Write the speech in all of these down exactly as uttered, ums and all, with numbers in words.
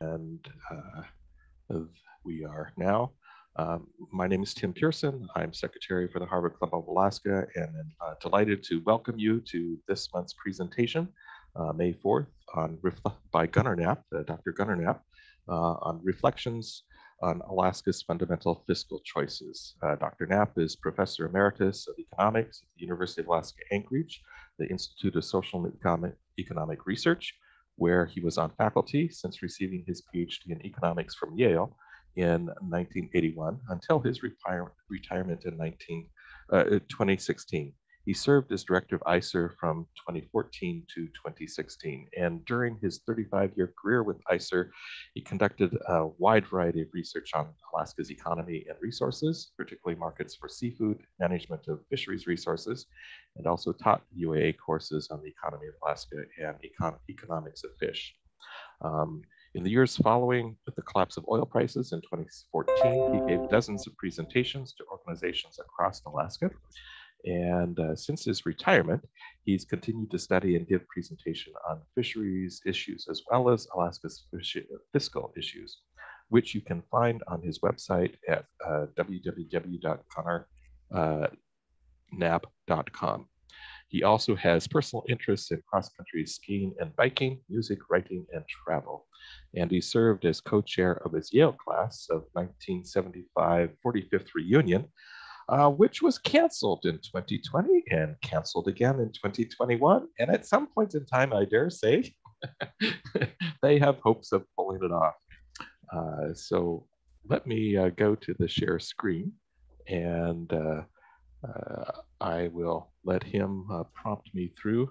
and uh, we are now. Um, my name is Tim Pearson. I'm Secretary for the Harbor Club of Alaska, and uh, delighted to welcome you to this month's presentation, uh, May fourth, on by Gunnar Knapp, uh, Doctor Gunnar Knapp, uh, on reflections on Alaska's fundamental fiscal choices. Uh, Doctor Knapp is Professor Emeritus of Economics at the University of Alaska Anchorage, the Institute of Social and Economic, Economic Research, where he was on faculty since receiving his PhD in economics from Yale in nineteen eighty-one until his retire retirement in twenty sixteen. He served as director of I S E R from twenty fourteen to twenty sixteen. And during his thirty-five year career with I S E R, he conducted a wide variety of research on Alaska's economy and resources, particularly markets for seafood, management of fisheries resources, and also taught U A A courses on the economy of Alaska and econ economics of fish. Um, In the years following the collapse of oil prices in twenty fourteen, he gave dozens of presentations to organizations across Alaska. And uh, since his retirement, he's continued to study and give presentation on fisheries issues, as well as Alaska's fiscal issues, which you can find on his website at uh, w w w dot gunnar knapp dot com. He also has personal interests in cross-country skiing and biking, music, writing, and travel. And he served as co-chair of his Yale class of nineteen seventy-five forty-fifth reunion, uh, which was canceled in twenty twenty and canceled again in twenty twenty-one. And at some point in time, I dare say, they have hopes of pulling it off. Uh, so let me uh, go to the share screen, and uh, uh, I will let him uh, prompt me through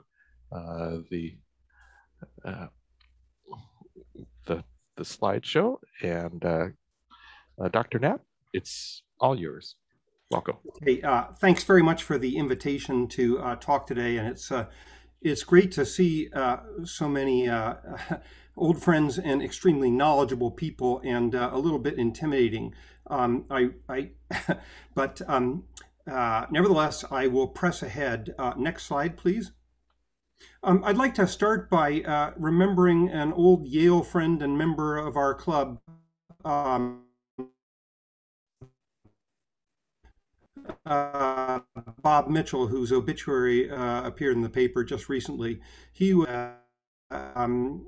uh, the uh, The, the slideshow, and uh, uh, Doctor Knapp, it's all yours. Welcome. Okay, uh, thanks very much for the invitation to uh, talk today, and it's uh, it's great to see uh, so many uh, old friends and extremely knowledgeable people, and uh, a little bit intimidating. Um, I, I but um, uh, nevertheless, I will press ahead. Uh, next slide, please. Um, I'd like to start by uh, remembering an old Yale friend and member of our club, um, uh, Bob Mitchell, whose obituary uh, appeared in the paper just recently. He was, um,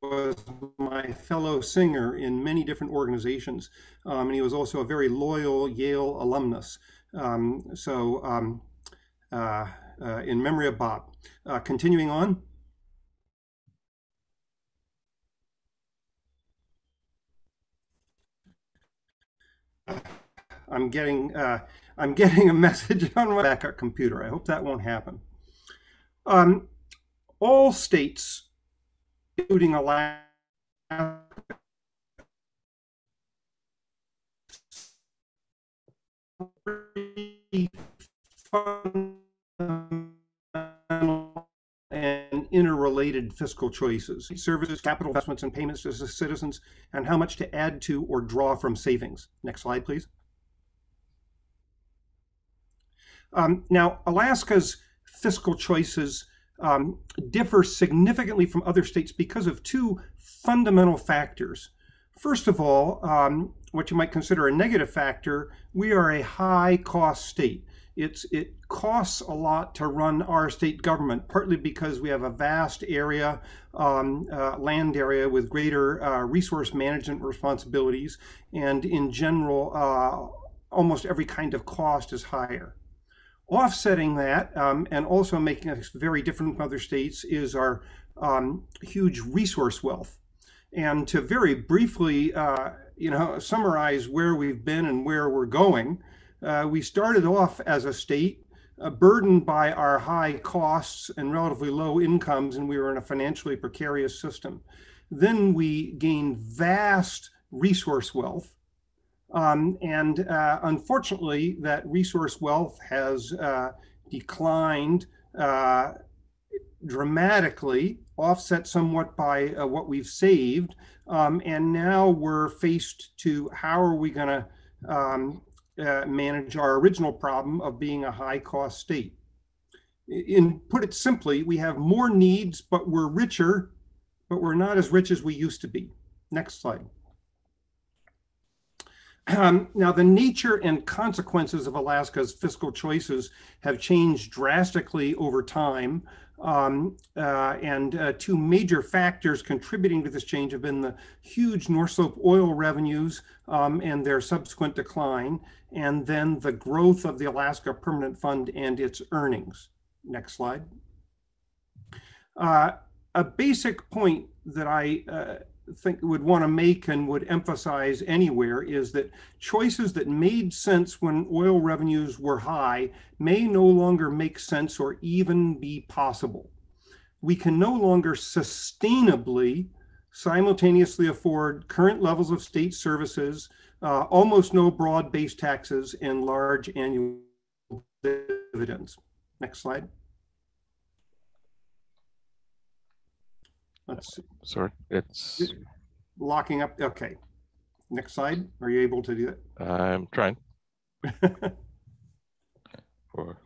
was my fellow singer in many different organizations, um, and he was also a very loyal Yale alumnus. Um, so, um, uh, Uh, in memory of Bob. Uh, continuing on. I'm getting uh, I'm getting a message on my backup computer. I hope that won't happen. Um, all states, including Alaska, and interrelated fiscal choices, services, capital investments, and payments to citizens, and how much to add to or draw from savings. Next slide, please. Um, now, Alaska's fiscal choices um, differ significantly from other states because of two fundamental factors. First of all, um, what you might consider a negative factor, we are a high-cost state. It's, it costs a lot to run our state government, partly because we have a vast area, um, uh, land area with greater uh, resource management responsibilities, and in general, uh, almost every kind of cost is higher. Offsetting that, um, and also making us very different from other states, is our um, huge resource wealth. And to very briefly, uh, you know, summarize where we've been and where we're going, Uh, we started off as a state uh, burdened by our high costs and relatively low incomes, and we were in a financially precarious system. Then we gained vast resource wealth, um, and uh, unfortunately, that resource wealth has uh, declined uh, dramatically, offset somewhat by uh, what we've saved, um, and now we're faced to how are we going to um, Uh, manage our original problem of being a high-cost state. In put it simply, we have more needs, but we're richer, but we're not as rich as we used to be. Next slide. Um, now, the nature and consequences of Alaska's fiscal choices have changed drastically over time. Um, uh, and uh, two major factors contributing to this change have been the huge North Slope oil revenues um, and their subsequent decline, and then the growth of the Alaska Permanent Fund and its earnings. Next slide. Uh, a basic point that I uh, think would want to make and would emphasize anywhere is that choices that made sense when oil revenues were high may no longer make sense or even be possible. We can no longer sustainably simultaneously afford current levels of state services, uh, almost no broad-based taxes, and large annual dividends. Next slide. Let's see. Sorry, it's locking up. Okay. Next slide. Are you able to do that? I'm trying. Four.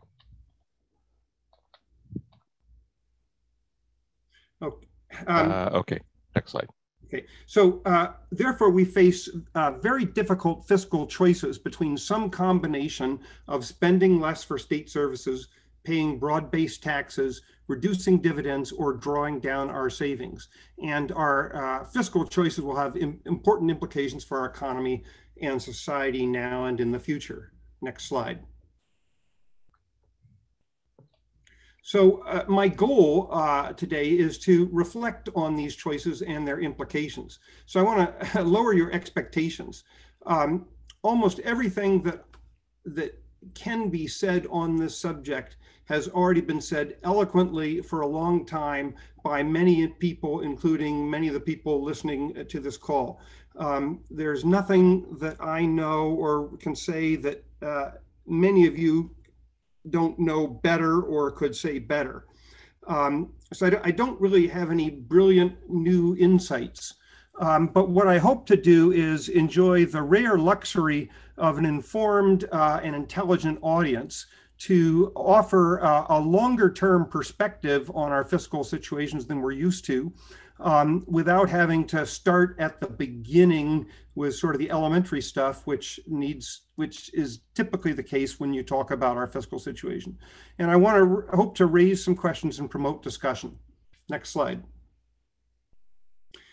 Okay. Um, uh, okay. Next slide. Okay. So, uh, therefore, we face uh, very difficult fiscal choices between some combination of spending less for state services, paying broad-based taxes, reducing dividends, or drawing down our savings. And our uh, fiscal choices will have im- important implications for our economy and society now and in the future. Next slide. So uh, my goal uh, today is to reflect on these choices and their implications. So I want to lower your expectations. Um, almost everything that that can be said on this subject has already been said eloquently for a long time by many people, including many of the people listening to this call. Um, there's nothing that I know or can say that uh, many of you don't know better or could say better. Um, so I, I don't really have any brilliant new insights. Um, but what I hope to do is enjoy the rare luxury of an informed uh, and intelligent audience to offer uh, a longer-term perspective on our fiscal situations than we're used to, um, without having to start at the beginning with sort of the elementary stuff, which needs, which is typically the case when you talk about our fiscal situation. And I want to hope to raise some questions and promote discussion. Next slide.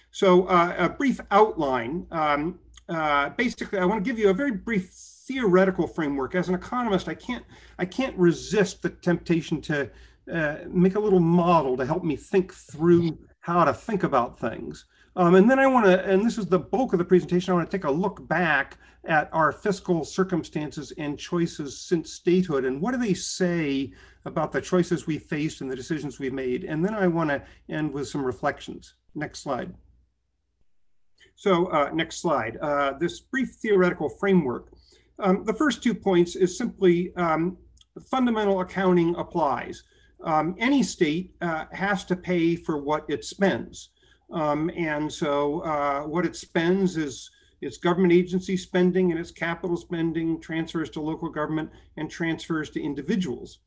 So uh, a brief outline. Um, uh, basically, I want to give you a very brief theoretical framework. As an economist, I can't I can't resist the temptation to uh, make a little model to help me think through how to think about things. Um, and then I want to, and this is the bulk of the presentation, I want to take a look back at our fiscal circumstances and choices since statehood, and what do they say about the choices we faced and the decisions we made. And then I want to end with some reflections. Next slide. So uh, next slide, uh, this brief theoretical framework. Um, the first two points is simply um, fundamental accounting applies. Um, any state uh, has to pay for what it spends. Um, and so uh, what it spends is its government agency spending and its capital spending, transfers to local government, and transfers to individuals.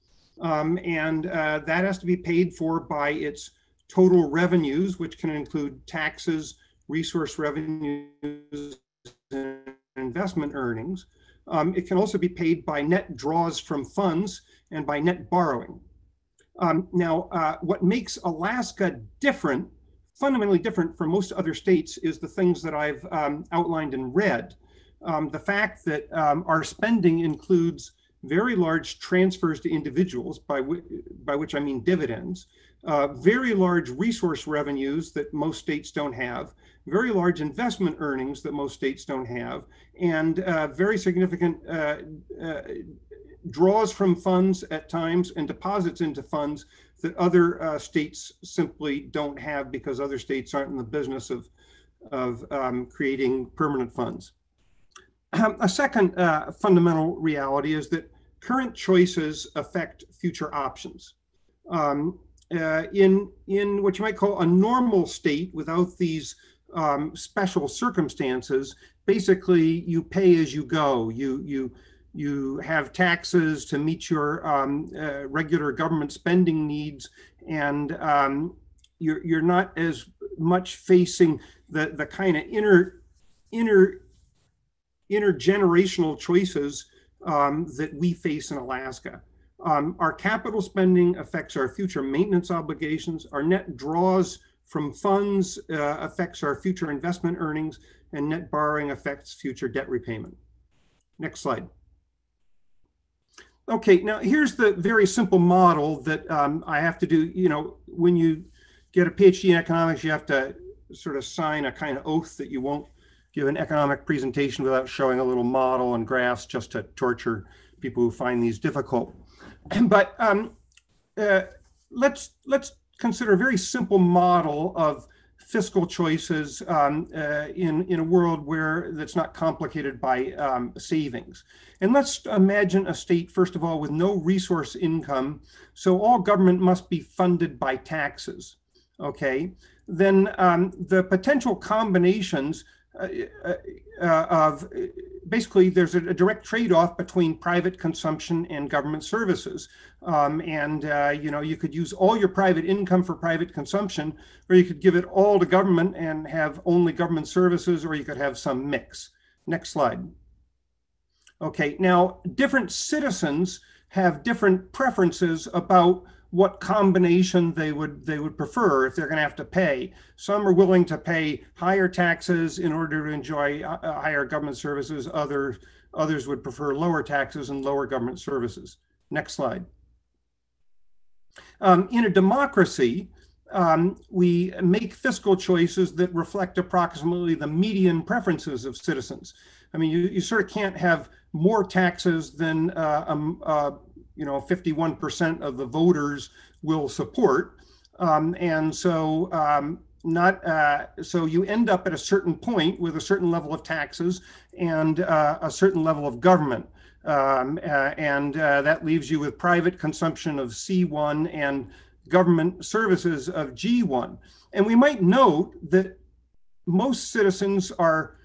Um, and uh, that has to be paid for by its total revenues, which can include taxes, resource revenues, and investment earnings. Um, it can also be paid by net draws from funds and by net borrowing. Um, now, uh, what makes Alaska different, fundamentally different from most other states, is the things that I've um, outlined in red. Um, the fact that um, our spending includes very large transfers to individuals, by, by which I mean dividends, uh, very large resource revenues that most states don't have, very large investment earnings that most states don't have, and uh, very significant uh, uh, draws from funds at times and deposits into funds that other uh, states simply don't have, because other states aren't in the business of, of um, creating permanent funds. Um, a second uh, fundamental reality is that current choices affect future options. Um, uh, in, in what you might call a normal state without these um, special circumstances, basically you pay as you go. You, you, you have taxes to meet your um, uh, regular government spending needs, and um, you're, you're not as much facing the the kind of inner inner intergenerational choices um, that we face in Alaska. Um, our capital spending affects our future maintenance obligations. Our net draws from funds uh, affects our future investment earnings, and net borrowing affects future debt repayment. Next slide. Okay, now here's the very simple model that um, I have to do. You know, when you get a PhD in economics, you have to sort of sign a kind of oath that you won't give an economic presentation without showing a little model and graphs, just to torture people who find these difficult. But um, uh, let's let's consider a very simple model of fiscal choices um, uh, in in a world where that's not complicated by um, savings. And let's imagine a state, first of all, with no resource income, so all government must be funded by taxes. Okay, then um, the potential combinations uh, uh, uh, of basically there's a, a direct trade-off between private consumption and government services. Um, and, uh, you know, you could use all your private income for private consumption, or you could give it all to government and have only government services, or you could have some mix. Next slide. Okay, now different citizens have different preferences about what combination they would they would prefer if they're going to have to pay. Some are willing to pay higher taxes in order to enjoy uh, higher government services. Other, others would prefer lower taxes and lower government services. Next slide. Um, in a democracy, um, we make fiscal choices that reflect approximately the median preferences of citizens. I mean, you, you sort of can't have more taxes than uh, um, uh, you know, fifty-one percent of the voters will support. Um, and so um, not uh, so you end up at a certain point with a certain level of taxes and uh, a certain level of government. Um, uh, and uh, that leaves you with private consumption of C one and government services of G one. And we might note that most citizens are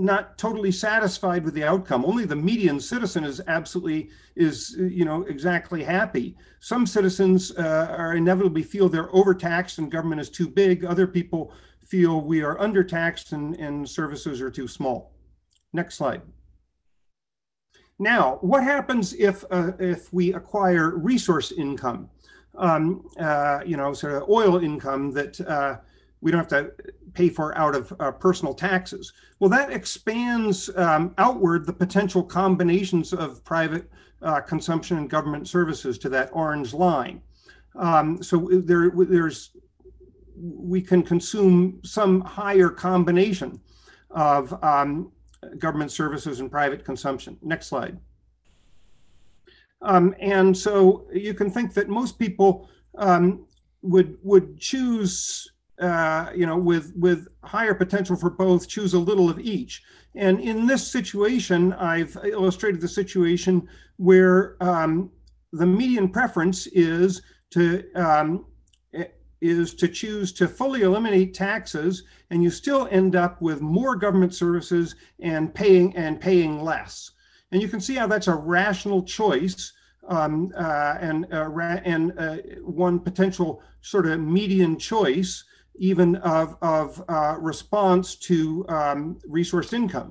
not totally satisfied with the outcome. Only the median citizen is absolutely is, you know, exactly happy. Some citizens uh, are inevitably feel they're overtaxed and government is too big. Other people feel we are undertaxed and, and services are too small. Next slide. Now, what happens if uh, if we acquire resource income, um, uh, you know, sort of oil income that uh, we don't have to pay for out of uh, personal taxes? Well, that expands um, outward the potential combinations of private uh, consumption and government services to that orange line. Um, so there, there's, we can consume some higher combination of um, government services and private consumption. Next slide. Um, and so you can think that most people um, would would choose, Uh, you know, with with higher potential for both, choose a little of each. And in this situation, I've illustrated the situation where um, the median preference is to um, is to choose to fully eliminate taxes, and you still end up with more government services and paying and paying less. And you can see how that's a rational choice. Um, uh, and uh, ra and uh, one potential sort of median choice, even of, of uh, response to um, resource income,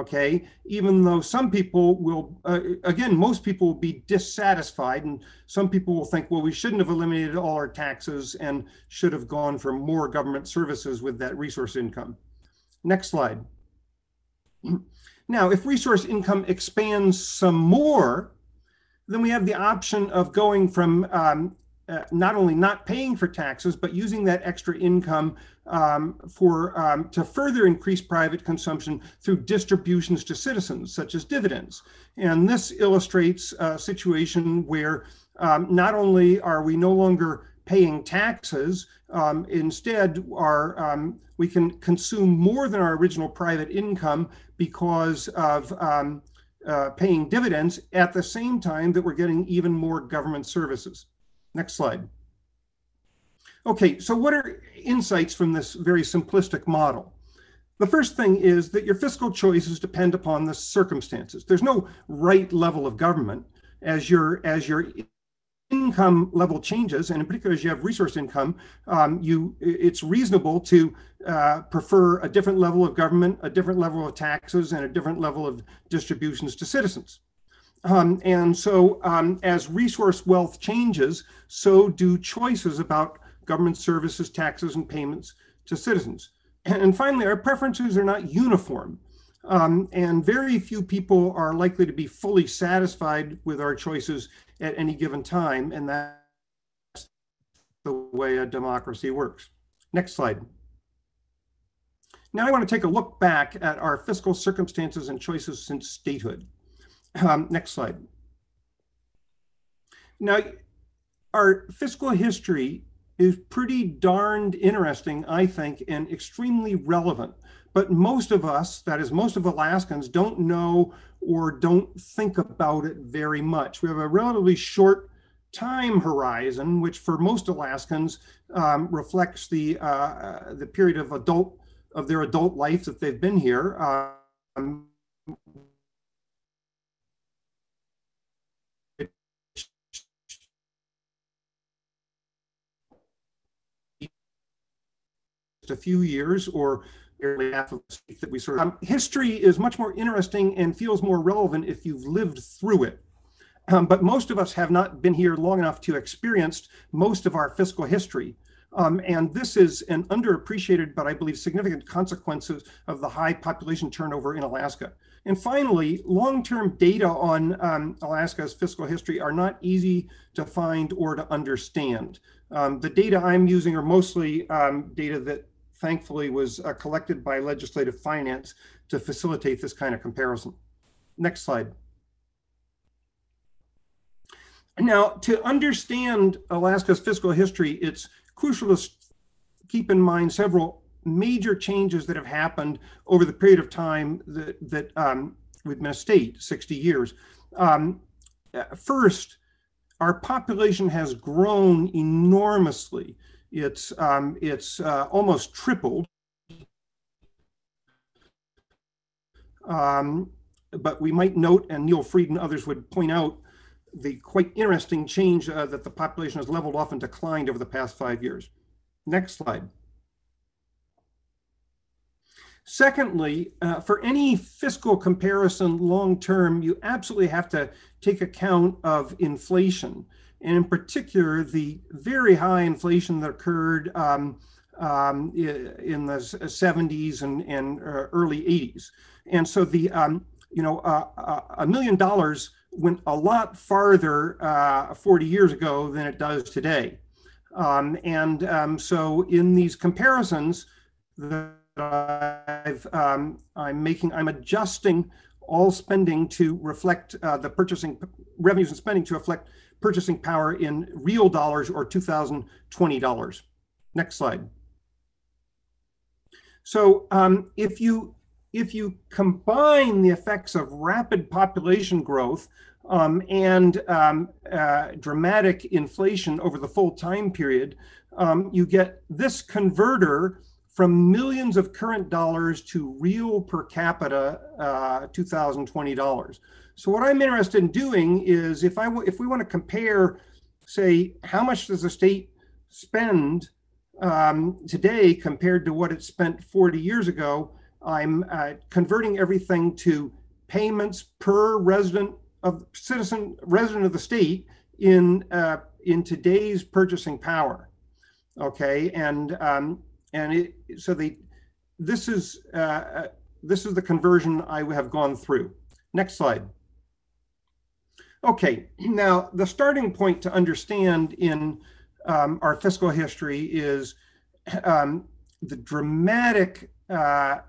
okay? Even though some people will, uh, again, most people will be dissatisfied, and some people will think, well, we shouldn't have eliminated all our taxes and should have gone for more government services with that resource income. Next slide. Now, if resource income expands some more, then we have the option of going from um, Uh, not only not paying for taxes, but using that extra income um, for um, to further increase private consumption through distributions to citizens, such as dividends. And this illustrates a situation where um, not only are we no longer paying taxes, um, instead our, um, we can consume more than our original private income because of um, uh, paying dividends at the same time that we're getting even more government services. Next slide. Okay, so what are insights from this very simplistic model? The first thing is that your fiscal choices depend upon the circumstances. There's no right level of government. As your, as your income level changes, and in particular, as you have resource income, um, you it's reasonable to uh, prefer a different level of government, a different level of taxes, and a different level of distributions to citizens. Um, and so um, as resource wealth changes, so do choices about government services, taxes, and payments to citizens. And finally, our preferences are not uniform. Um, and very few people are likely to be fully satisfied with our choices at any given time. And that's the way a democracy works. Next slide. Now I want to take a look back at our fiscal circumstances and choices since statehood. Um, next slide. Now, our fiscal history is pretty darned interesting, I think, and extremely relevant. But most of us, that is most of Alaskans, don't know or don't think about it very much. We have a relatively short time horizon, which for most Alaskans um, reflects the uh, the period of adult of their adult life that they've been here. Um, a few years or nearly half of the state that we serve. Um, history is much more interesting and feels more relevant if you've lived through it. Um, but most of us have not been here long enough to experience most of our fiscal history. Um, and this is an underappreciated, but I believe significant consequences of the high population turnover in Alaska. And finally, long-term data on um, Alaska's fiscal history are not easy to find or to understand. Um, the data I'm using are mostly um, data that thankfully was uh, collected by legislative finance to facilitate this kind of comparison. Next slide. Now, to understand Alaska's fiscal history, it's crucial to keep in mind several major changes that have happened over the period of time that, that um, we've been a state, sixty years. Um, first, our population has grown enormously. It's, um, it's uh, almost tripled, um, but we might note, and Neil Fried and others would point out, the quite interesting change uh, that the population has leveled off and declined over the past five years. Next slide. Secondly, uh, for any fiscal comparison long-term, you absolutely have to take account of inflation, and in particular, the very high inflation that occurred um, um, in the seventies and, and uh, early eighties. And so the, um, you know, uh, a million dollars went a lot farther uh, forty years ago than it does today. Um, and um, so in these comparisons, the I've, um, I'm making, I'm adjusting all spending to reflect uh, the purchasing revenues and spending to reflect purchasing power in real dollars or two thousand twenty dollars. Next slide. So um, if you if you combine the effects of rapid population growth um, and um, uh, dramatic inflation over the full time period, um, you get this converter from millions of current dollars to real per capita uh, two thousand twenty dollars. So what I'm interested in doing is if I w if we want to compare, say, how much does the state spend um, today compared to what it spent forty years ago, I'm uh, converting everything to payments per resident of citizen resident of the state in uh, in today's purchasing power. Okay, and um, And it, so the, this is uh, this is the conversion I have gone through. Next slide. Okay, now the starting point to understand in um, our fiscal history is um, the dramatic uh,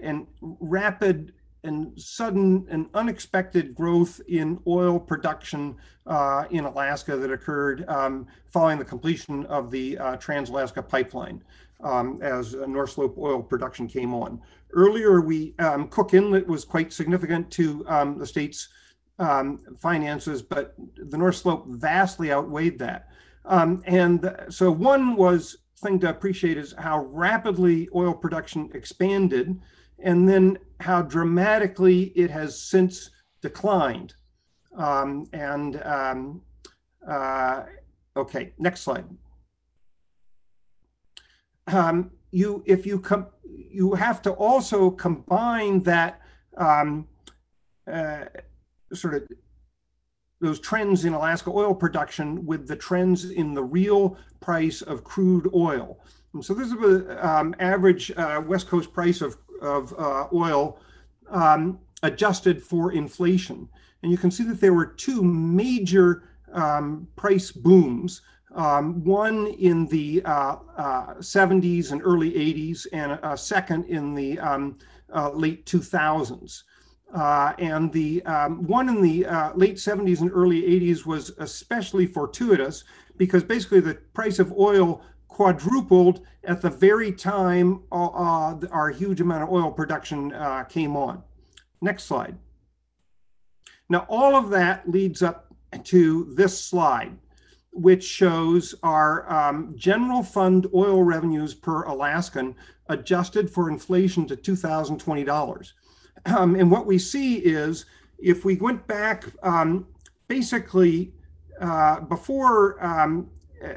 and rapid and sudden and unexpected growth in oil production uh, in Alaska that occurred um, following the completion of the uh, Trans-Alaska Pipeline um, as uh, North Slope oil production came on. Earlier, we um, Cook Inlet was quite significant to um, the state's um, finances, but the North Slope vastly outweighed that. Um, and so one was thing to appreciate is how rapidly oil production expanded and then how dramatically it has since declined. Um, and um, Uh, okay, next slide. Um, you, if you come, you have to also combine that um, uh, sort of those trends in Alaska oil production with the trends in the real price of crude oil. And so this is the um, average uh, West Coast price of of uh, oil um, adjusted for inflation, and you can see that there were two major um, price booms. Um, one in the uh, uh, seventies and early eighties, and a second in the um, uh, late two thousands. Uh, and the um, one in the uh, late seventies and early eighties was especially fortuitous, because basically the price of oil quadrupled at the very time uh, our huge amount of oil production uh, came on. Next slide. Now, all of that leads up to this slide, which shows our um, general fund oil revenues per Alaskan adjusted for inflation to two thousand twenty dollars. Um, and what we see is, if we went back um, basically uh, before, um, uh,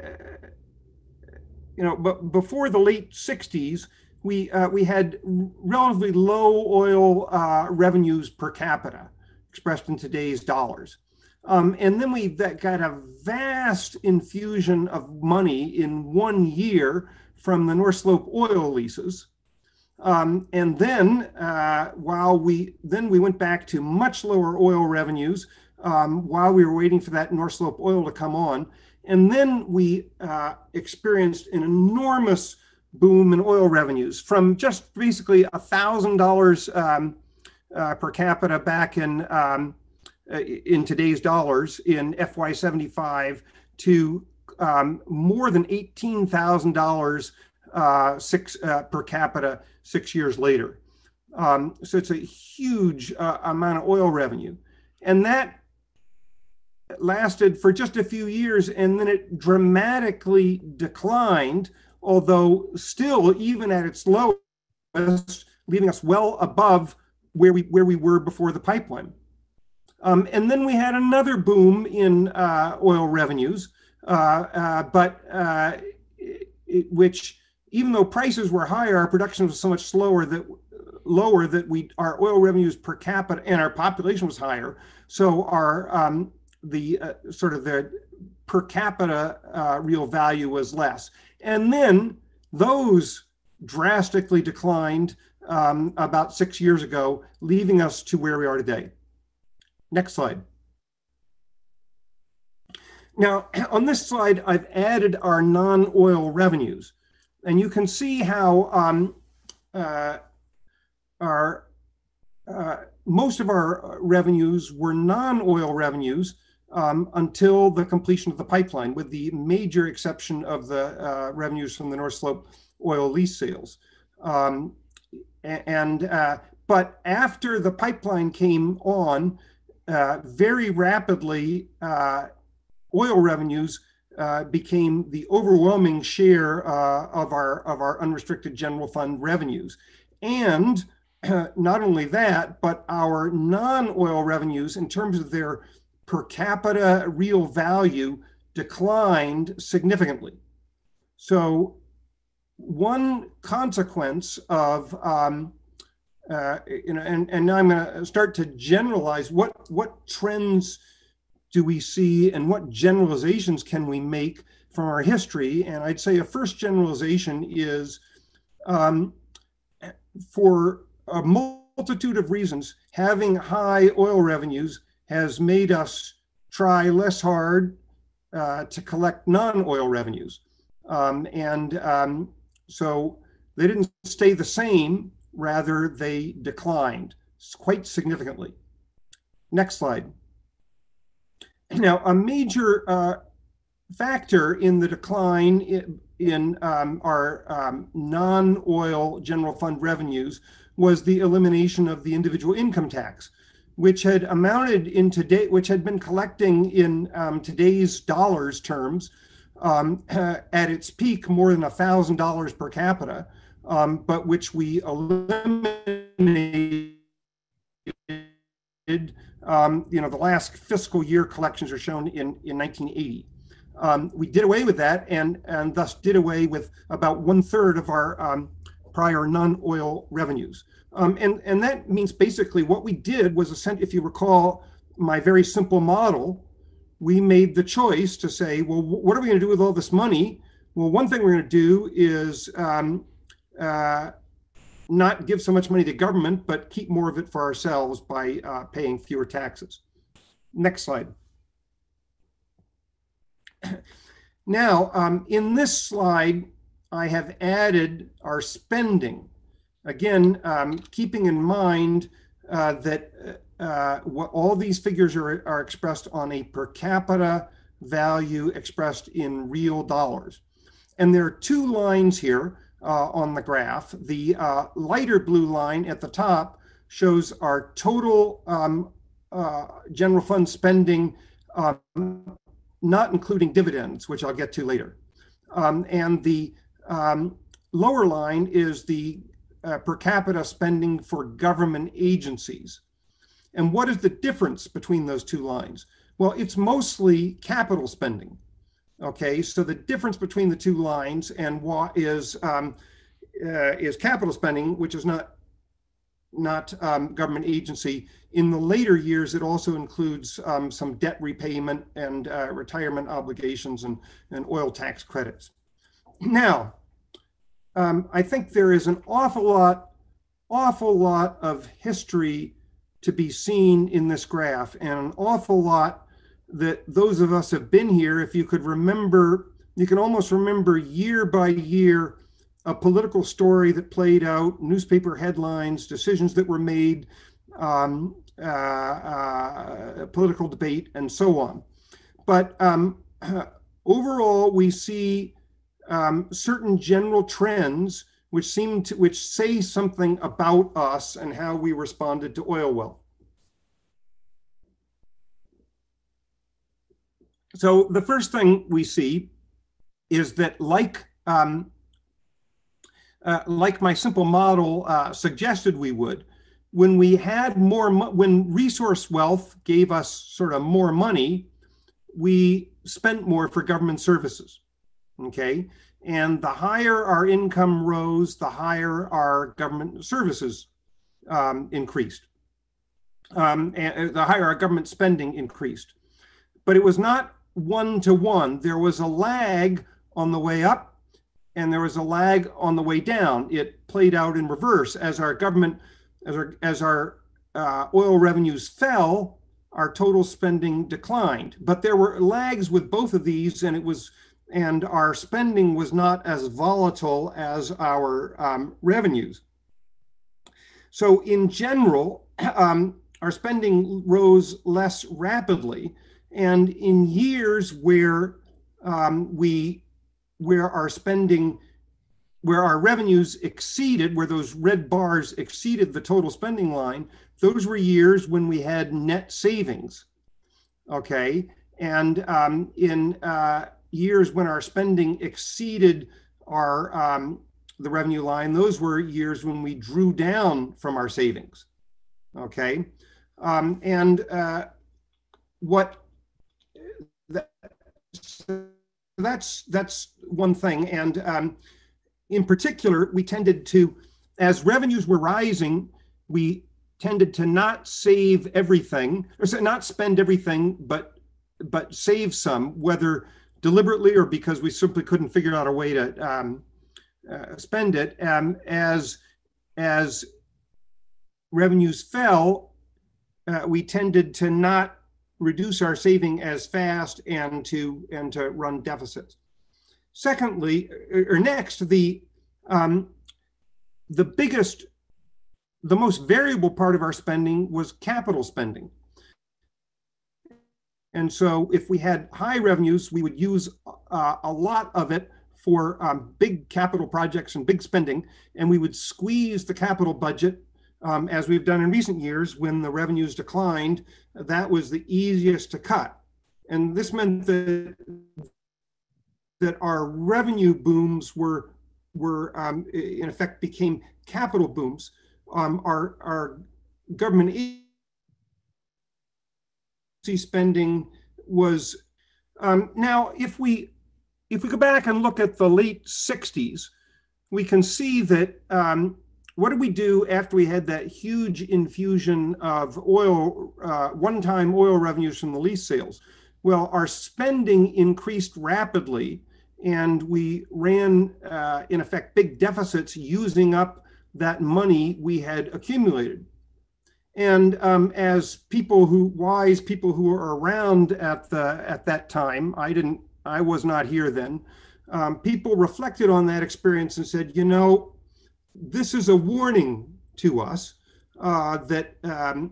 you know, b before the late sixties, we uh, we had relatively low oil uh, revenues per capita, expressed in today's dollars. Um, and then we got a vast infusion of money in one year from the North Slope oil leases. Um, and then uh, while we then we went back to much lower oil revenues um, while we were waiting for that North Slope oil to come on. And then we uh, experienced an enormous boom in oil revenues, from just basically one thousand dollars um, uh, per capita back in um, in today's dollars in F Y seventy-five to um, more than eighteen thousand dollars uh, six uh, per capita six years later. Um, so it's a huge uh, amount of oil revenue, and that lasted for just a few years, and then it dramatically declined, although still even at its lowest, leaving us well above where we where we were before the pipeline. Um, and then we had another boom in uh, oil revenues, uh, uh, but uh, it, which, even though prices were higher, our production was so much slower that lower that we our oil revenues per capita and our population was higher. So our um, the uh, sort of the per capita uh, real value was less. And then those drastically declined um, about six years ago, leaving us to where we are today. Next slide. Now, on this slide, I've added our non-oil revenues, and you can see how um, uh, our uh, most of our revenues were non-oil revenues um, until the completion of the pipeline, with the major exception of the uh, revenues from the North Slope oil lease sales. Um, and uh, but after the pipeline came on, Uh, very rapidly, uh, oil revenues uh, became the overwhelming share uh, of our of our unrestricted general fund revenues. And uh, not only that, but our non-oil revenues, in terms of their per capita real value, declined significantly. So one consequence of um, Uh, you know, and, and now I'm going to start to generalize. What what trends do we see, and what generalizations can we make from our history? And I'd say a first generalization is, um, for a multitude of reasons, having high oil revenues has made us try less hard uh, to collect non-oil revenues. Um, and um, so they didn't stay the same. Rather, they declined quite significantly. Next slide. Now, a major uh, factor in the decline in, in um, our um, non-oil general fund revenues was the elimination of the individual income tax, which had amounted in today, which had been collecting in um, today's dollars terms um, at its peak more than one thousand dollars per capita. Um, but which we eliminated Um, you know, the last fiscal year collections are shown in, in nineteen eighty. Um, we did away with that, and, and thus did away with about one third of our um, prior non-oil revenues. Um, and, and that means basically what we did was, if you recall my very simple model, we made the choice to say, well, what are we going to do with all this money? Well, one thing we're going to do is um, uh, not give so much money to government, but keep more of it for ourselves by uh, paying fewer taxes. Next slide. Now, um, in this slide, I have added our spending. Again, um, keeping in mind uh, that uh, what all these figures are, are expressed on a per capita value expressed in real dollars. And there are two lines here uh, on the graph. The uh, lighter blue line at the top shows our total um, uh, general fund spending, um, not including dividends, which I'll get to later. Um, and the um, lower line is the uh, per capita spending for government agencies. And what is the difference between those two lines? Well, it's mostly capital spending. Okay, so the difference between the two lines and what is um, uh, is capital spending, which is not not um, government agency. In the later years, it also includes um, some debt repayment and uh, retirement obligations and, and oil tax credits. Now, um, I think there is an awful lot, awful lot of history to be seen in this graph, and an awful lot that those of us have been here, if you could remember, you can almost remember year by year a political story that played out, newspaper headlines, decisions that were made, um, uh, uh, political debate, and so on. But um, overall, we see um, certain general trends which seem to, which say something about us and how we responded to oil wealth. So the first thing we see is that, like um, uh, like my simple model uh, suggested we would, when we had more, when resource wealth gave us sort of more money, we spent more for government services. Okay, and the higher our income rose, the higher our government services um, increased, um, and the higher our government spending increased. But it was not one-to-one. There was a lag on the way up, and there was a lag on the way down. It played out in reverse. As our government, as our, as our uh, oil revenues fell, our total spending declined. But there were lags with both of these, and it was, and our spending was not as volatile as our um, revenues. So in general, um, our spending rose less rapidly. And in years where um, we, where our spending, where our revenues exceeded, where those red bars exceeded the total spending line, those were years when we had net savings. Okay, and um, in uh, years when our spending exceeded our um, the revenue line, those were years when we drew down from our savings. Okay, um, and uh, what. So that's that's one thing, and um, in particular, we tended to, as revenues were rising, we tended to not save everything, or not spend everything, but but save some, whether deliberately or because we simply couldn't figure out a way to um, uh, spend it. Um, as as revenues fell, uh, we tended to not reduce our saving as fast and to and to run deficits. Secondly, or next, the um, the biggest, the most variable part of our spending was capital spending. And so, if we had high revenues, we would use uh, a lot of it for um, big capital projects and big spending, and we would squeeze the capital budget. Um, as we've done in recent years, when the revenues declined, that was the easiest to cut. And this meant that, that our revenue booms were, were um, in effect, became capital booms. Um, our, our government spending was. Um, now, if we if we go back and look at the late sixties, we can see that um, what did we do after we had that huge infusion of oil, uh, one-time oil revenues from the lease sales? Well, our spending increased rapidly, and we ran, uh, in effect, big deficits using up that money we had accumulated. And um, as people who, wise people who were around at the at that time, I didn't, I was not here then, um, people reflected on that experience and said, you know, this is a warning to us uh, that um,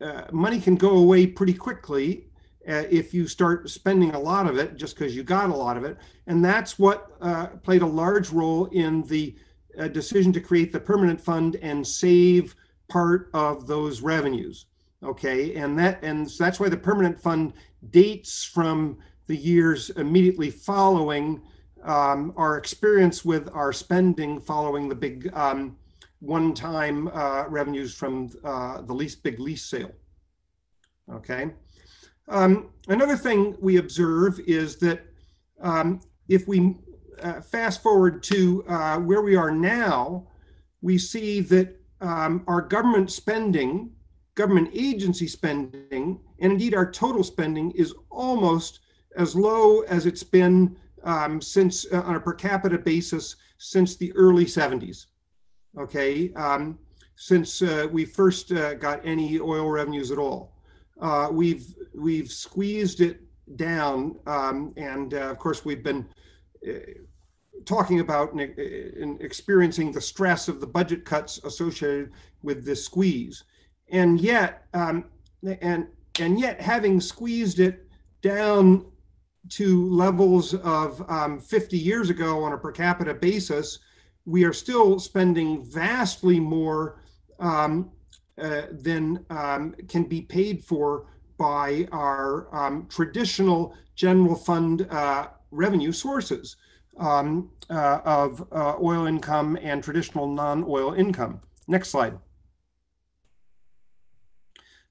uh, money can go away pretty quickly uh, if you start spending a lot of it just because you got a lot of it. And that's what uh, played a large role in the uh, decision to create the permanent fund and save part of those revenues. Okay, and that and so that's why the permanent fund dates from the years immediately following Um, our experience with our spending following the big um, one-time uh, revenues from uh, the lease, big lease sale. Okay. Um, another thing we observe is that um, if we uh, fast forward to uh, where we are now, we see that um, our government spending, government agency spending, and indeed our total spending is almost as low as it's been Um, since uh, on a per capita basis since the early seventies, okay, um, since uh, we first uh, got any oil revenues at all. Uh, we've we've squeezed it down, um, and uh, of course we've been uh, talking about and, and experiencing the stress of the budget cuts associated with this squeeze, and yet um, and and yet having squeezed it down to levels of um, fifty years ago on a per capita basis, we are still spending vastly more um, uh, than um, can be paid for by our um, traditional general fund uh, revenue sources um, uh, of uh, oil income and traditional non-oil income. Next slide.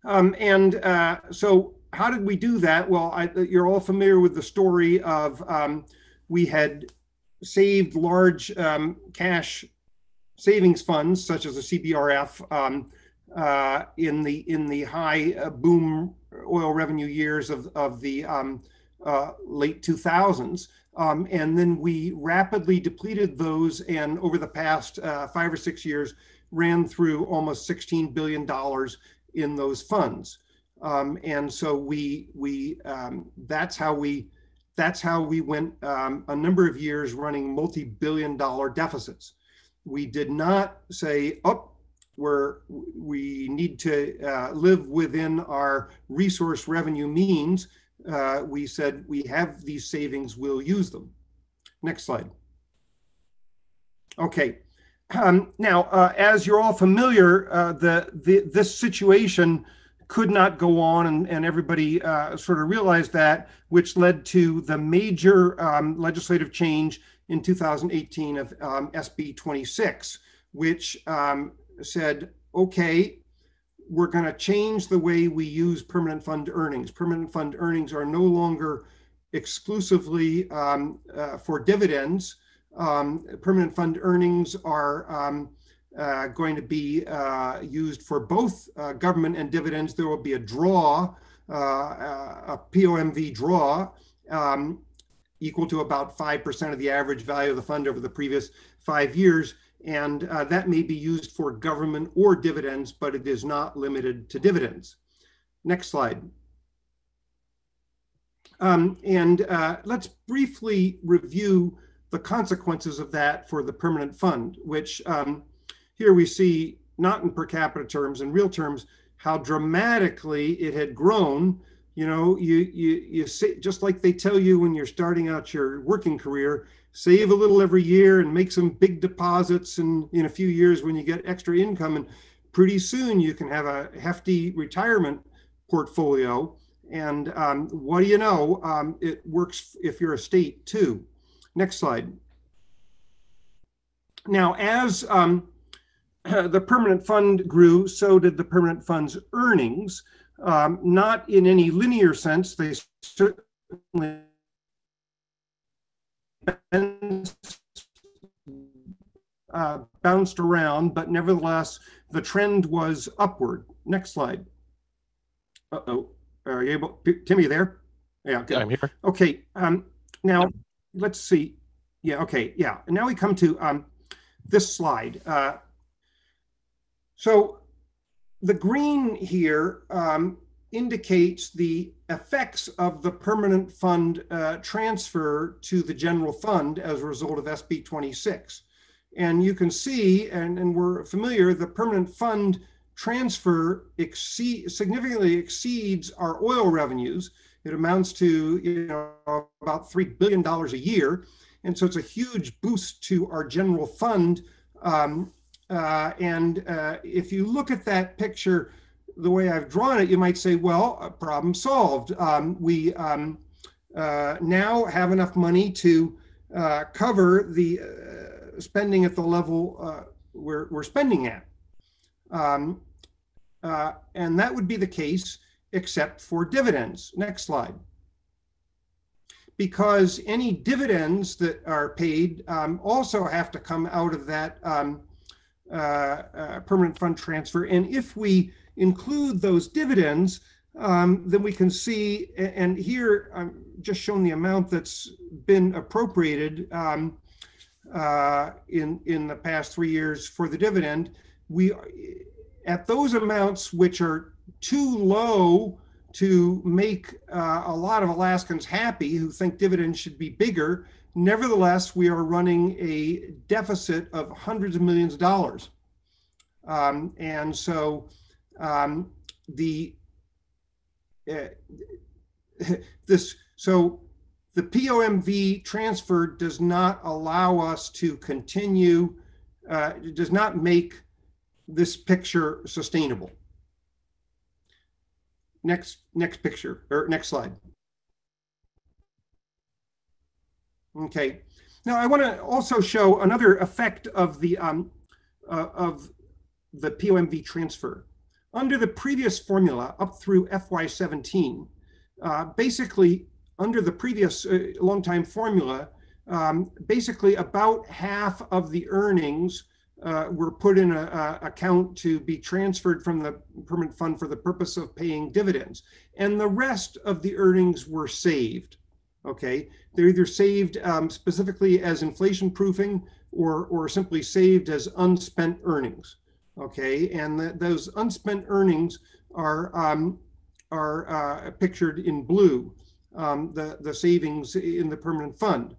Um, and uh, so, how did we do that? Well, I, you're all familiar with the story of um, we had saved large um, cash savings funds, such as the C B R F, um, uh, in the in the high uh, boom oil revenue years of of the um, uh, late two thousands, um, and then we rapidly depleted those. And over the past uh, five or six years, ran through almost sixteen billion dollars in those funds. Um, and so we we um, that's how we that's how we went um, a number of years running multi-billion dollar deficits. We did not say, oh, we're we need to uh, live within our resource revenue means. Uh, we said we have these savings, we'll use them. Next slide. Okay. Um, now, uh, as you're all familiar, uh, the, the this situation could not go on, and, and everybody uh, sort of realized that, which led to the major um, legislative change in two thousand eighteen of um, S B twenty-six, which um, said, okay, we're going to change the way we use permanent fund earnings. Permanent fund earnings are no longer exclusively um, uh, for dividends. Um, permanent fund earnings are um, Uh, going to be uh, used for both uh, government and dividends. There will be a draw, uh, a P O M V draw, um, equal to about five percent of the average value of the fund over the previous five years. And uh, that may be used for government or dividends, but it is not limited to dividends. Next slide. Um, and uh, let's briefly review the consequences of that for the permanent fund, which um, here we see, not in per capita terms, in real terms, how dramatically it had grown. You know, you you you say, just like they tell you when you're starting out your working career, save a little every year and make some big deposits, and in a few years when you get extra income, and pretty soon you can have a hefty retirement portfolio. And um, what do you know? Um, it works if you're a state too. Next slide. Now, as um, Uh, the permanent fund grew, so did the permanent fund's earnings. um, not in any linear sense. They certainly uh, bounced around, but nevertheless, the trend was upward. Next slide. Uh-oh, are you able, Tim, are you there? Yeah, okay. I'm here. Okay, um, now let's see. Yeah, okay, yeah. And now we come to um, this slide. Uh, so the green here um, indicates the effects of the permanent fund uh, transfer to the general fund as a result of S B twenty-six. And you can see, and, and we're familiar, the permanent fund transfer exceed, significantly exceeds our oil revenues. It amounts to you know, about three billion dollars a year. And so it's a huge boost to our general fund. Um, uh, and uh, if you look at that picture, the way I've drawn it, you might say, well, uh, problem solved. Um, we um, uh, now have enough money to uh, cover the uh, spending at the level uh, we're, we're spending at. Um, uh, and that would be the case except for dividends. Next slide. Because any dividends that are paid um, also have to come out of that um, uh, uh, permanent fund transfer. And if we include those dividends, um, then we can see, and here I'm just showing the amount that's been appropriated um, uh, in, in the past three years for the dividend. We, at those amounts which are too low to make uh, a lot of Alaskans happy who think dividends should be bigger, nevertheless, we are running a deficit of hundreds of millions of dollars. Um, and so um, the, uh, this, so the P O M V transfer does not allow us to continue, uh, it does not make this picture sustainable. Next, next picture, or next slide. Okay. Now I want to also show another effect of the um, uh, of the P O M V transfer. Under the previous formula, up through F Y seventeen, uh, basically under the previous uh, long-time formula, um, basically about half of the earnings Uh, were put in an account to be transferred from the permanent fund for the purpose of paying dividends. And the rest of the earnings were saved, okay? They're either saved um, specifically as inflation proofing or, or simply saved as unspent earnings, okay? And the, those unspent earnings are, um, are uh, pictured in blue, um, the, the savings in the permanent fund.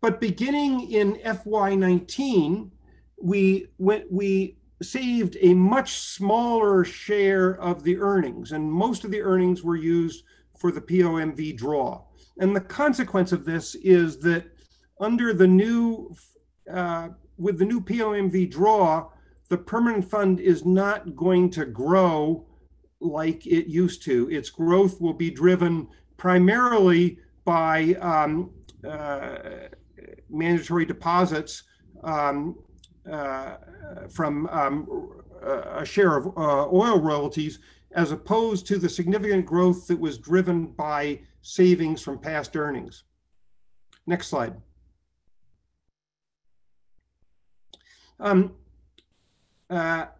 But beginning in F Y nineteen, we went, we saved a much smaller share of the earnings, and most of the earnings were used for the P O M V draw. And the consequence of this is that under the new, uh, with the new P O M V draw, the permanent fund is not going to grow like it used to. Its growth will be driven primarily by um, uh, mandatory deposits um, Uh, from um, a share of uh, oil royalties, as opposed to the significant growth that was driven by savings from past earnings. Next slide. Um, uh,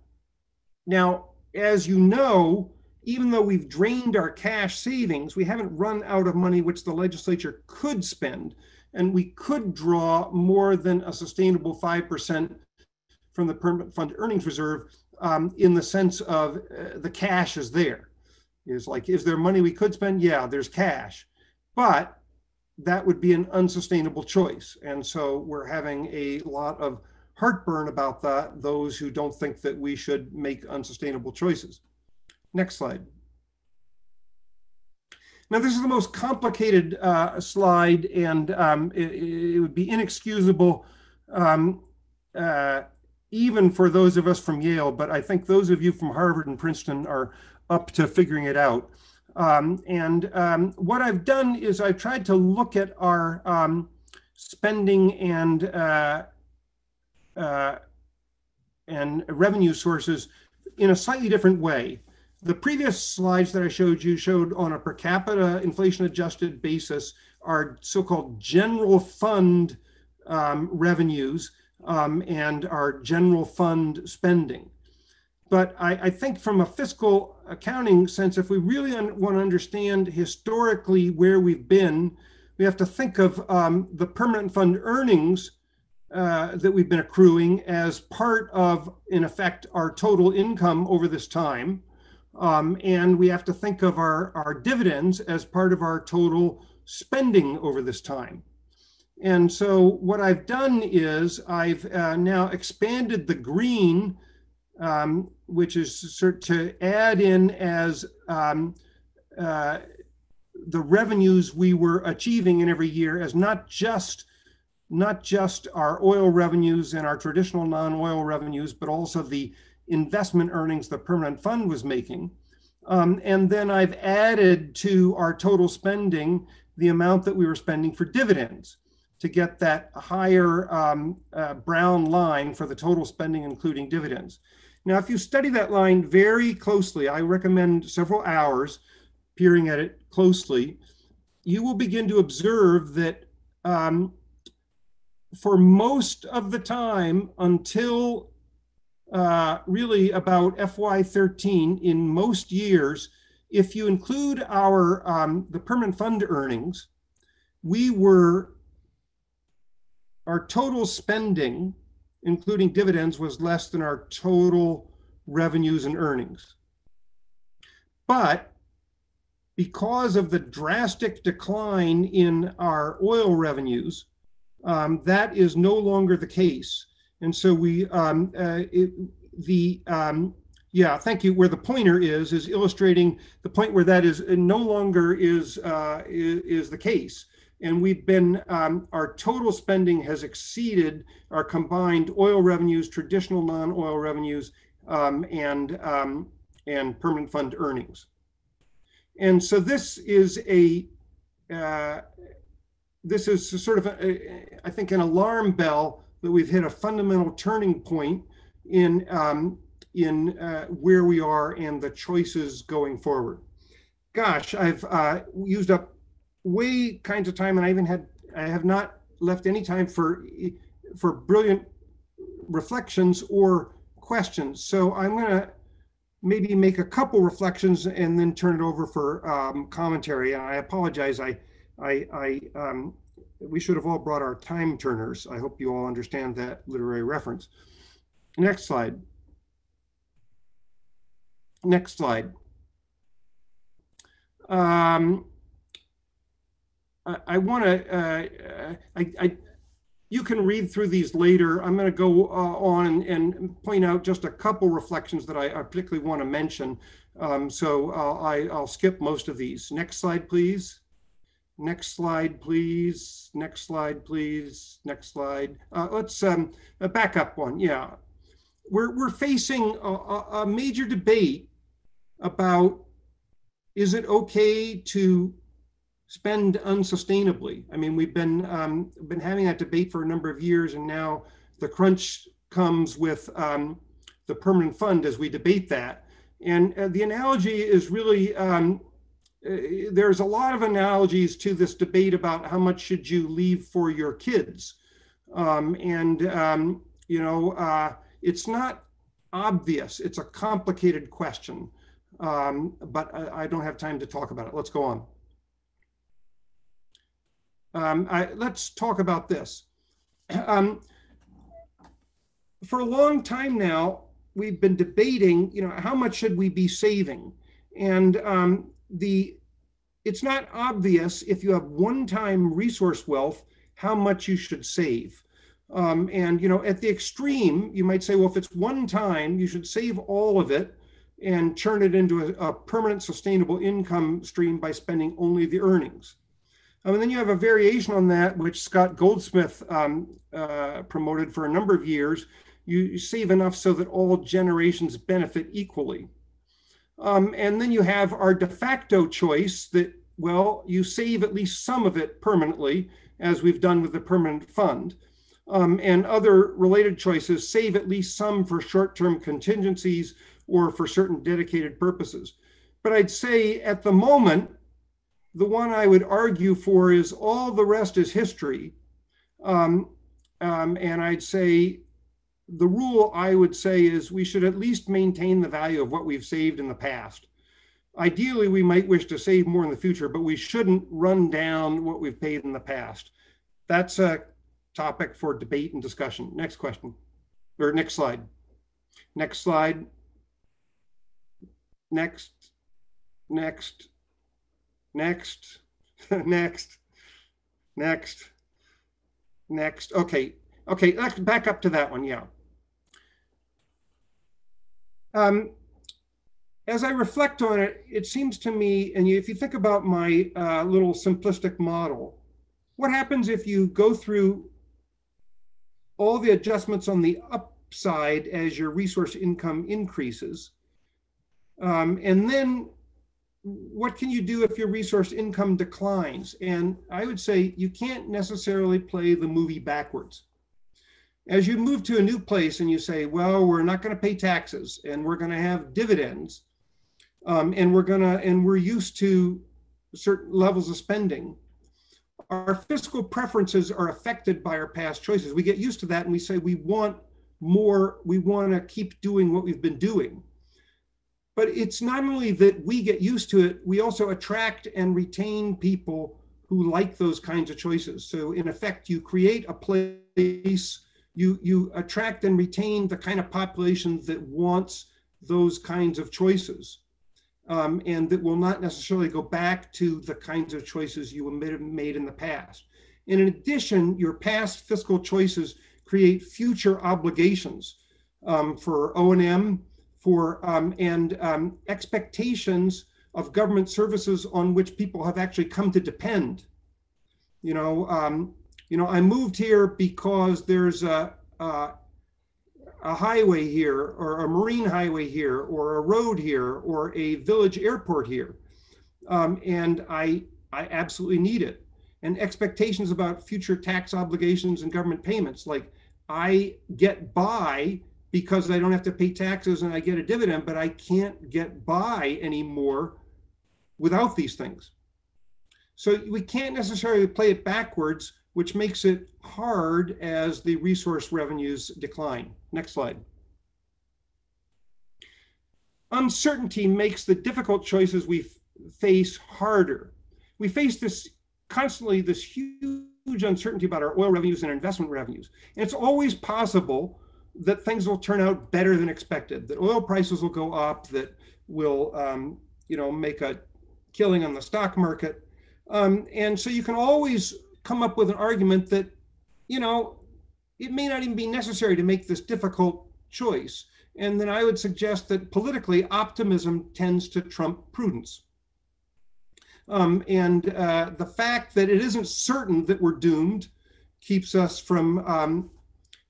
now, as you know, even though we've drained our cash savings, we haven't run out of money which the legislature could spend, and we could draw more than a sustainable five percent from the permanent fund earnings reserve um, in the sense of uh, the cash is there. It's like, is there money we could spend? Yeah, there's cash, but that would be an unsustainable choice. And so we're having a lot of heartburn about that, those who don't think that we should make unsustainable choices. Next slide. Now this is the most complicated uh, slide, and um, it, it would be inexcusable um, uh, even for those of us from Yale, but I think those of you from Harvard and Princeton are up to figuring it out. Um, and um, what I've done is I've tried to look at our um, spending and, uh, uh, and revenue sources in a slightly different way. The previous slides that I showed you showed on a per capita inflation adjusted basis our so-called general fund um, revenues um, and our general fund spending. But I, I think from a fiscal accounting sense, if we really want to understand historically where we've been, we have to think of um, the permanent fund earnings uh, that we've been accruing as part of, in effect, our total income over this time. Um, and we have to think of our, our dividends as part of our total spending over this time. And so what I've done is I've uh, now expanded the green, um, which is to add in as um, uh, the revenues we were achieving in every year as not just, not just our oil revenues and our traditional non-oil revenues, but also the investment earnings the permanent fund was making. Um, and then I've added to our total spending the amount that we were spending for dividends to get that higher um, uh, brown line for the total spending, including dividends. Now, if you study that line very closely, I recommend several hours peering at it closely, you will begin to observe that um, for most of the time until Uh, really about F Y thirteen, in most years, if you include our um, the permanent fund earnings, we were, our total spending, including dividends, was less than our total revenues and earnings. But because of the drastic decline in our oil revenues, um, that is no longer the case. And so we, um, uh, it, the, um, yeah, thank you. Where the pointer is, is illustrating the point where that is no longer is, uh, is, is the case. And we've been, um, our total spending has exceeded our combined oil revenues, traditional non-oil revenues, um, and, um, and permanent fund earnings. And so this is a, uh, this is sort of, a, I think, an alarm bell that we've hit a fundamental turning point in, um, in uh, where we are and the choices going forward. Gosh, I've uh, used up way kinds of time, and I even had, I have not left any time for, for brilliant reflections or questions. So I'm gonna maybe make a couple reflections and then turn it over for um, commentary. And I apologize, I, I, I um, we should have all brought our time turners. I hope you all understand that literary reference. Next slide. Next slide. Um, I, I want to, uh, I, I, you can read through these later. I'm going to go uh, on and point out just a couple reflections that I, I particularly want to mention. Um, so I'll, I, I'll skip most of these. Next slide, please. Next slide, please. Next slide, please. Next slide. Uh, let's um, back up one. Yeah, we're we're facing a, a major debate about, is it okay to spend unsustainably? I mean, we've been um, been having that debate for a number of years, and now the crunch comes with um, the permanent fund as we debate that. And uh, the analogy is really. Um, Uh, there's a lot of analogies to this debate about how much should you leave for your kids. Um, and, um, you know, uh, it's not obvious. It's a complicated question, um, but I, I don't have time to talk about it. Let's go on. Um, I, let's talk about this. Um, for a long time now, we've been debating, you know, how much should we be saving? And, um, The, it's not obvious if you have one-time resource wealth, how much you should save. Um, and, you know, at the extreme, you might say, well, if it's one time, you should save all of it and turn it into a, a permanent sustainable income stream by spending only the earnings. Um, and then you have a variation on that, which Scott Goldsmith um, uh, promoted for a number of years. You, you save enough so that all generations benefit equally. Um, and then you have our de facto choice that, well, you save at least some of it permanently, as we've done with the permanent fund. Um, and other related choices, save at least some for short-term contingencies or for certain dedicated purposes. But I'd say at the moment, the one I would argue for is all the rest is history. Um, um, and I'd say the rule I would say is we should at least maintain the value of what we've saved in the past. Ideally, we might wish to save more in the future, but we shouldn't run down what we've paid in the past. That's a topic for debate and discussion. Next question, or next slide. Next slide. Next, next, next, next, next, next. Okay, okay, let's back up to that one, yeah. Um, as I reflect on it, it seems to me, and if you think about my uh, little simplistic model, what happens if you go through all the adjustments on the upside as your resource income increases? Um, and then what can you do if your resource income declines? And I would say you can't necessarily play the movie backwards. As you move to a new place and you say, well, we're not going to pay taxes and we're going to have dividends um, and we're going to, and we're used to certain levels of spending. Our fiscal preferences are affected by our past choices. We get used to that and we say we want more, we want to keep doing what we've been doing. But it's not only that we get used to it, we also attract and retain people who like those kinds of choices. So in effect, you create a place, you, you attract and retain the kind of population that wants those kinds of choices um, and that will not necessarily go back to the kinds of choices you may have made in the past. And in addition, your past fiscal choices create future obligations um, for O and M, for um, and um, expectations of government services on which people have actually come to depend. You know, um, you know, I moved here because there's a, a a highway here, or a marine highway here, or a road here, or a village airport here, um, and I I absolutely need it. And expectations about future tax obligations and government payments, like I get by because I don't have to pay taxes and I get a dividend, but I can't get by anymore without these things. So we can't necessarily play it backwards, which makes it hard as the resource revenues decline. Next slide. Uncertainty makes the difficult choices we face harder. We face this constantly, this huge uncertainty about our oil revenues and investment revenues. And it's always possible that things will turn out better than expected, that oil prices will go up, that will, um, you know, make a killing on the stock market. Um, and so you can always come up with an argument that, you know, it may not even be necessary to make this difficult choice. And then I would suggest that politically, optimism tends to trump prudence. Um, and uh, the fact that it isn't certain that we're doomed keeps us from um,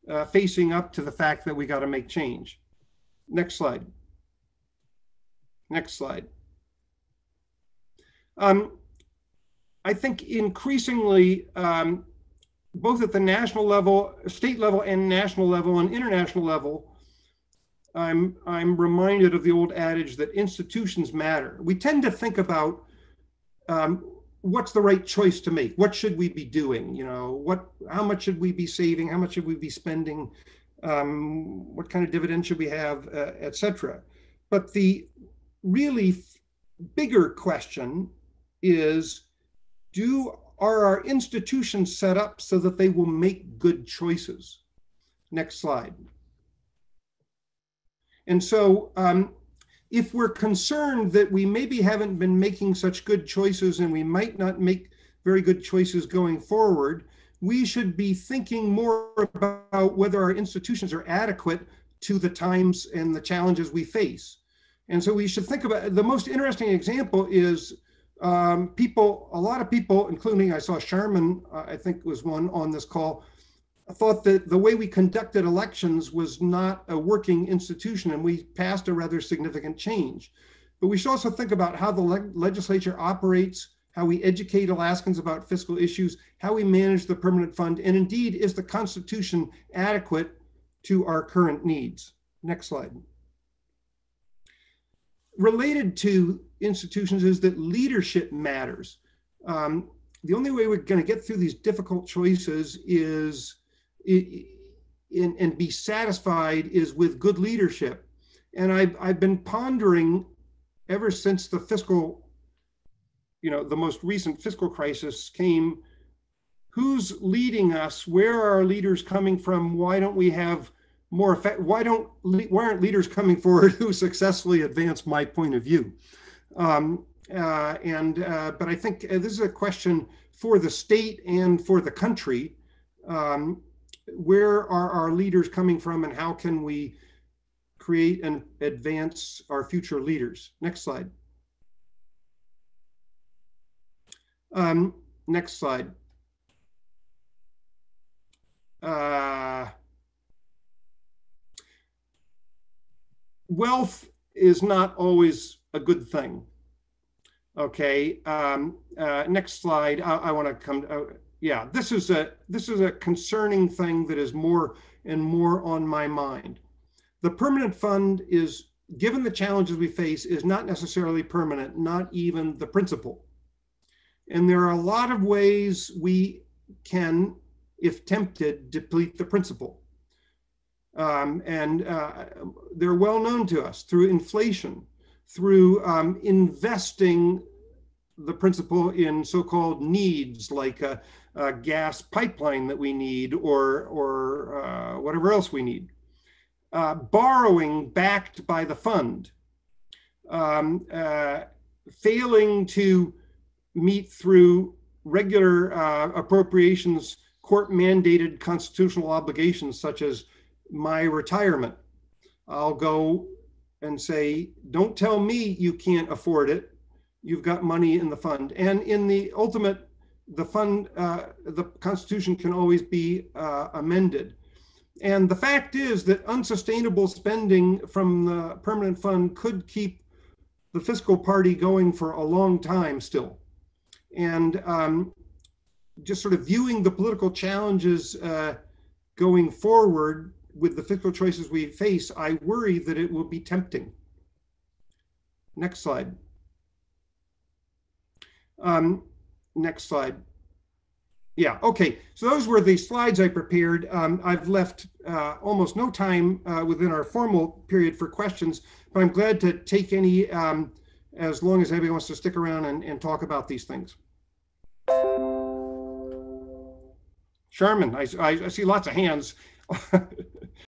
Uh, facing up to the fact that we got to make change. Next slide. Next slide. Um, I think increasingly, um, both at the national level, state level, and national level, and international level, I'm I'm reminded of the old adage that institutions matter. We tend to think about um, what's the right choice to make? What should we be doing? You know, what, how much should we be saving? How much should we be spending? Um, what kind of dividend should we have, uh, et cetera? But the really bigger question is, do, are our institutions set up so that they will make good choices? Next slide. And so, um, if we're concerned that we maybe haven't been making such good choices and we might not make very good choices going forward, we should be thinking more about whether our institutions are adequate to the times and the challenges we face. And so we should think about, the most interesting example is um, people, a lot of people, including I saw Sherman, uh, I think was one on this call, thought that the way we conducted elections was not a working institution, and we passed a rather significant change. But we should also think about how the le legislature operates, how we educate Alaskans about fiscal issues, how we manage the permanent fund, and indeed, is the Constitution adequate to our current needs? Next slide. Related to institutions is that leadership matters. Um, the only way we're going to get through these difficult choices is it, in, and be satisfied is with good leadership. And I've, I've been pondering ever since the fiscal, you know, the most recent fiscal crisis came, who's leading us? Where are our leaders coming from? Why don't we have more effect? Why don't why aren't leaders coming forward who successfully advance my point of view? Um, uh, and uh, but I think this is a question for the state and for the country. Um, where are our leaders coming from, and how can we create and advance our future leaders? Next slide. Um, next slide. Uh, wealth is not always a good thing. Okay. Um, uh, next slide. I, I want to come. Uh, yeah, this is a this is a concerning thing that is more and more on my mind. The permanent fund is, given the challenges we face, is not necessarily permanent, not even the principle. And there are a lot of ways we can, if tempted, deplete the principal. Um, and uh, they're well known to us through inflation, through um, investing the principal in so-called needs like a, a gas pipeline that we need, or, or uh, whatever else we need. Uh, borrowing backed by the fund, um, uh, failing to meet through regular uh, appropriations court-mandated constitutional obligations, such as my retirement. I'll go and say, don't tell me you can't afford it. You've got money in the fund. And in the ultimate, the fund, uh, the Constitution can always be uh, amended. And the fact is that unsustainable spending from the permanent fund could keep the fiscal party going for a long time still. And um, just sort of viewing the political challenges uh, going forward with the fiscal choices we face, I worry that it will be tempting. Next slide. Um, next slide. Yeah, okay. So those were the slides I prepared. Um, I've left uh, almost no time uh, within our formal period for questions, but I'm glad to take any um, as long as anybody wants to stick around and, and talk about these things. Sherman, I, I, I see lots of hands.